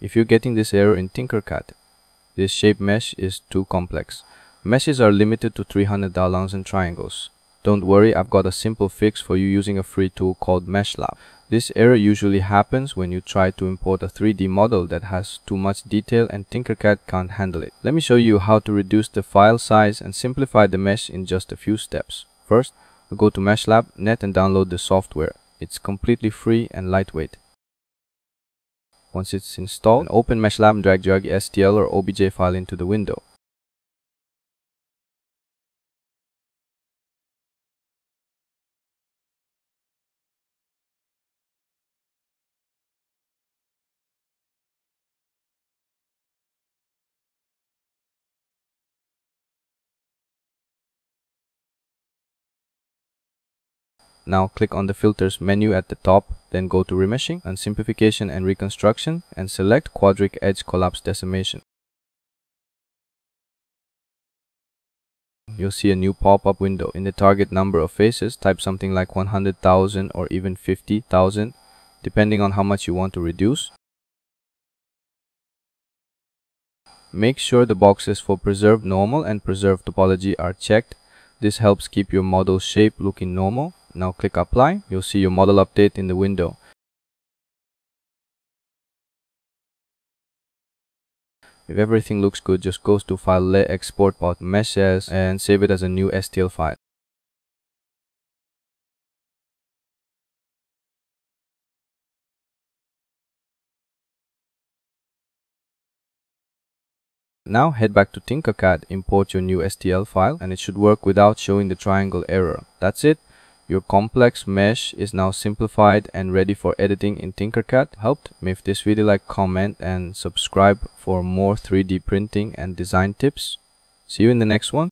If you're getting this error in Tinkercad, this shape mesh is too complex. Meshes are limited to 300 Daltons and triangles. Don't worry, I've got a simple fix for you using a free tool called MeshLab. This error usually happens when you try to import a 3D model that has too much detail and Tinkercad can't handle it. Let me show you how to reduce the file size and simplify the mesh in just a few steps. First, go to MeshLab, net and download the software. It's completely free and lightweight. Once it's installed, open MeshLab and drag STL or OBJ file into the window. Now click on the filters menu at the top, then go to remeshing and simplification and reconstruction and select quadric edge collapse decimation. You'll see a new pop-up window. In the target number of faces, type something like 100,000 or even 50,000, depending on how much you want to reduce. Make sure the boxes for preserved normal and preserved topology are checked. This helps keep your model shape looking normal. Now click apply, you'll see your model update in the window. If everything looks good, just go to File, Export Part Meshes and save it as a new STL file. Now head back to Tinkercad, import your new STL file and it should work without showing the triangle error. That's it. Your complex mesh is now simplified and ready for editing in Tinkercad. Helped? If this video, like, comment and subscribe for more 3D printing and design tips. See you in the next one.